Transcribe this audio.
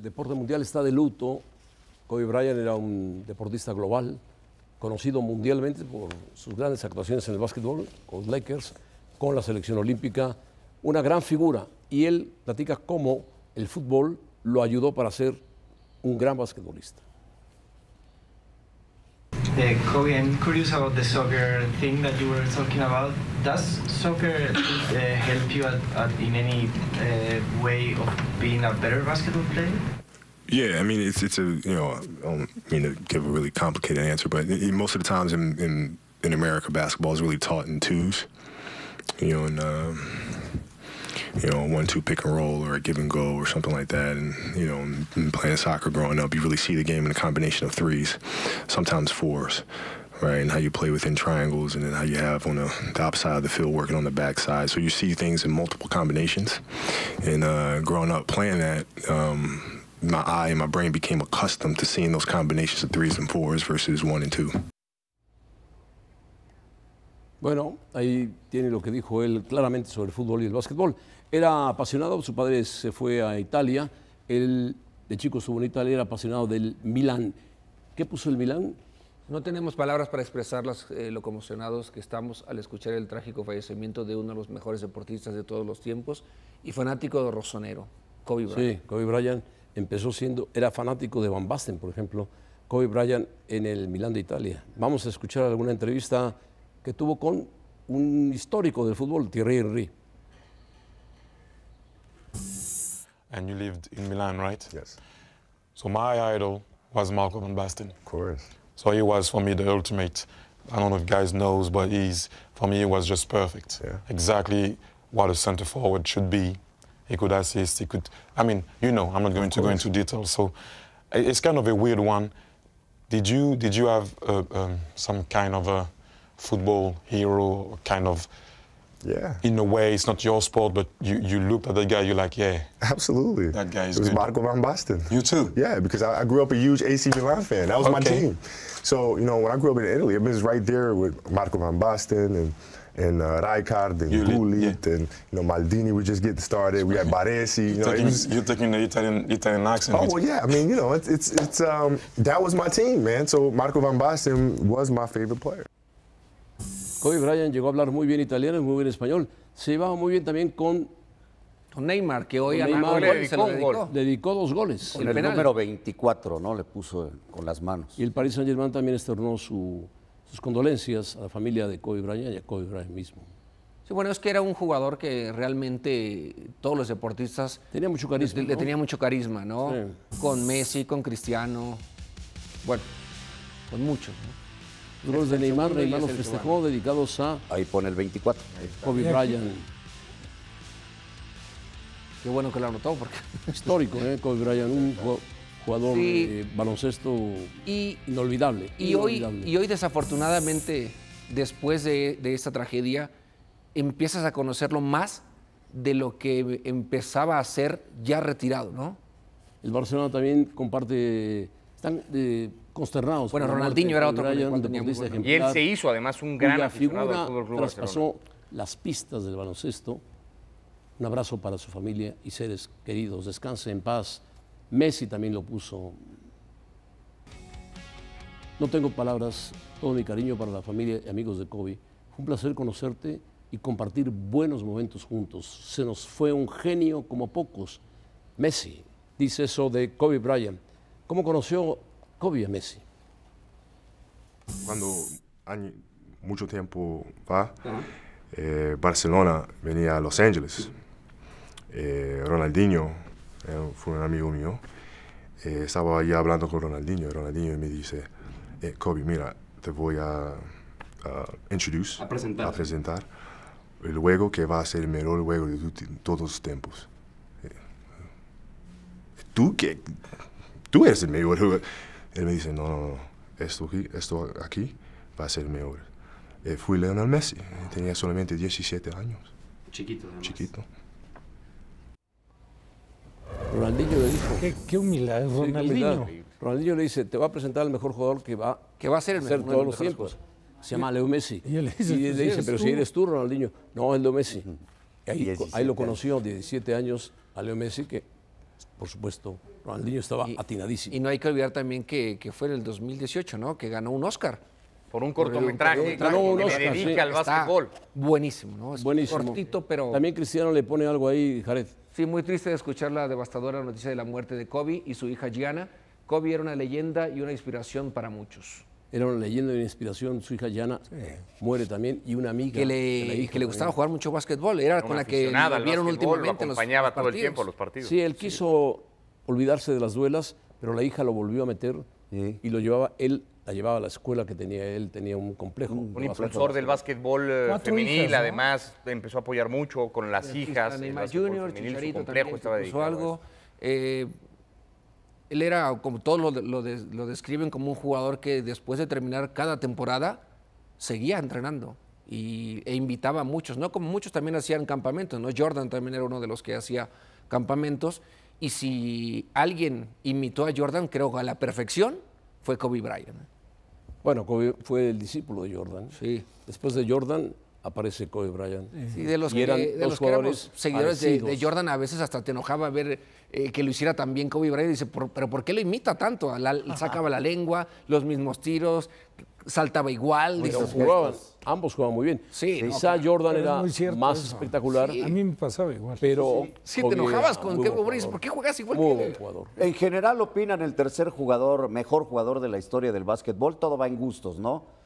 el deporte mundial está de luto. Kobe Bryant era un deportista global, conocido mundialmente por sus grandes actuaciones en el básquetbol, con los Lakers, con la selección olímpica, una gran figura. Y él platica cómo el fútbol lo ayudó para ser un gran basquetbolista. Kobe, I'm curious about the soccer thing that you were talking about. Does soccer help you in any way of being a better basketball player? Yeah, I mean, it's a, you know, I don't mean to give a really complicated answer, but most of the times in America, basketball is really taught in twos, you know, and you know, 1-2 pick and roll or a give and go or something like that. And, you know, and playing soccer growing up, you really see the game in a combination of threes, sometimes fours, right? And how you play within triangles and then how you have on the upside of the field working on the backside. So you see things in multiple combinations. And growing up playing that, my eye and my brain became accustomed to seeing those combinations of threes and fours versus 1 and 2. Bueno, ahí tiene lo que dijo él claramente sobre el fútbol y el básquetbol. Era apasionado, su padre se fue a Italia, él de chico estuvo en Italia, era apasionado del Milan. ¿Qué puso el Milan? No tenemos palabras para expresar lo conmocionados que estamos al escuchar el trágico fallecimiento de uno de los mejores deportistas de todos los tiempos y fanático de rosonero, Kobe Bryant. Sí, Kobe Bryant empezó siendo, era fanático de Van Basten, por ejemplo, Kobe Bryant en el Milan de Italia. Vamos a escuchar alguna entrevista que tuvo con un histórico del fútbol, Thierry Henry. And you lived in Milan, right? Yes. So my idol was Marco Van Basten. Of course. So he was for me the ultimate. I don't know if guys knows, but he's for me he was just perfect. Yeah. Exactly what a center forward should be. He could assist. He could. I mean, you know, I'm not going to go into details. So it's kind of a weird one. Did you have some kind of a football hero, kind of, yeah. In a way, it's not your sport, but you looked at that guy, you're like, yeah. Absolutely. That guy is good. It was Marco Van Basten. You too? Yeah, because I grew up a huge AC Milan fan. That was okay. My team. So, you know, when I grew up in Italy, it was right there with Marco Van Basten and Rijkaard and Gullit, yeah. And, you know, Maldini would just get started. We had Baresi. You're taking the Italian accent. Oh, well, yeah. I mean, you know, that was my team, man. So Marco Van Basten was my favorite player. Kobe Bryant llegó a hablar muy bien italiano y muy bien español. Se llevaba muy bien también con Neymar, que hoy a Neymar le dedicó 2 goles. Con el número 24, ¿no? Le puso con las manos. Y el Paris Saint-Germain también externó sus condolencias a la familia de Kobe Bryant y a Kobe Bryant mismo. Sí, bueno, es que era un jugador que realmente todos los deportistas tenía mucho carisma, le tenía mucho carisma, ¿no? Sí. Con Messi, con Cristiano, bueno, con muchos, ¿no? Los goles de Neymar los festejó, dedicados a... Ahí pone el 24. Kobe Bryant. Qué bueno que lo anotó, porque... Histórico, ¿eh? Kobe Bryant, un jugador de baloncesto inolvidable. Y hoy, desafortunadamente, después de esta tragedia, empiezas a conocerlo más de lo que empezaba a ser ya retirado, ¿no? El Barcelona también comparte... Están consternados. Bueno, Ronaldinho era otro deportista ejemplar. Y él se hizo además un gran aficionado del Fútbol Club Barcelona. Traspasó las pistas del baloncesto. Un abrazo para su familia y seres queridos. Descanse en paz. Messi también lo puso. No tengo palabras. Todo mi cariño para la familia y amigos de Kobe. Fue un placer conocerte y compartir buenos momentos juntos. Se nos fue un genio como pocos. Messi dice eso de Kobe Bryant. ¿Cómo conoció Kobe a Messi? Cuando mucho tiempo va, Barcelona venía a Los Ángeles. Ronaldinho fue un amigo mío. Estaba allí hablando con Ronaldinho. Y Ronaldinho me dice, Kobe, mira, te voy a presentar el juego que va a ser el mejor juego de todos los tiempos. ¿Tú qué? Tú eres el mejor jugador. Él me dice, no, esto aquí va a ser el mejor. Fui Lionel Messi, tenía solamente 17 años. Chiquito, además. Chiquito. Ronaldinho le dijo. Qué humildad, Ronaldinho. Sí, Ronaldinho le dice, te va a presentar el mejor jugador que va a ser el mejor todos los tiempos. Se llama Leo Messi. Y él le dice, pero si eres tú, Ronaldinho. No, es Leo Messi. Ahí lo conoció, 17 años, a Leo Messi, que por supuesto, Ronaldinho estaba atinadísimo. Y no hay que olvidar también que fue en el 2018, ¿no? Que ganó un Oscar. Por un cortometraje que se dedica al básquetbol. Buenísimo, ¿no? Es buenísimo. Cortito, pero... También Cristiano le pone algo ahí, Jared. Sí, muy triste de escuchar la devastadora noticia de la muerte de Kobe y su hija Gianna. Kobe era una leyenda y una inspiración para muchos. Era una leyenda y una inspiración. Su hija Gianna muere también, y una amiga que le gustaba jugar mucho básquetbol. Era con la que vieron últimamente lo acompañaba en los todo el tiempo a los partidos. Sí, él quiso olvidarse de las duelas, pero la hija lo volvió a meter y lo llevaba él. La llevaba a la escuela que tenía él, tenía un complejo. Un impulsor del básquetbol femenil, hijas, ¿no? Además empezó a apoyar mucho con las hijas. Neymar Junior, Chicharito, complejo estaba dedicado algo. Él era, como todos lo describen, como un jugador que después de terminar cada temporada seguía entrenando e invitaba a muchos, ¿no? Como muchos también hacían campamentos, ¿no? Jordan también era uno de los que hacía campamentos. Y si alguien imitó a Jordan, creo que a la perfección, fue Kobe Bryant. Bueno, Kobe fue el discípulo de Jordan. Sí. Después de Jordan aparece Kobe Bryant. Sí, de los que éramos seguidores de Jordan, a veces hasta te enojaba ver que lo hiciera tan bien Kobe Bryant. Dice, ¿pero por qué lo imita tanto? Sacaba la lengua, los mismos tiros, saltaba igual. Bueno, ambos jugaban muy bien. Sí, quizá Jordan era más espectacular. Sí. A mí me pasaba igual. Pero sí te enojabas con Kobe Bryant. ¿Por qué jugás igual que él? En general opinan el tercer jugador, mejor jugador de la historia del básquetbol. Todo va en gustos, ¿no?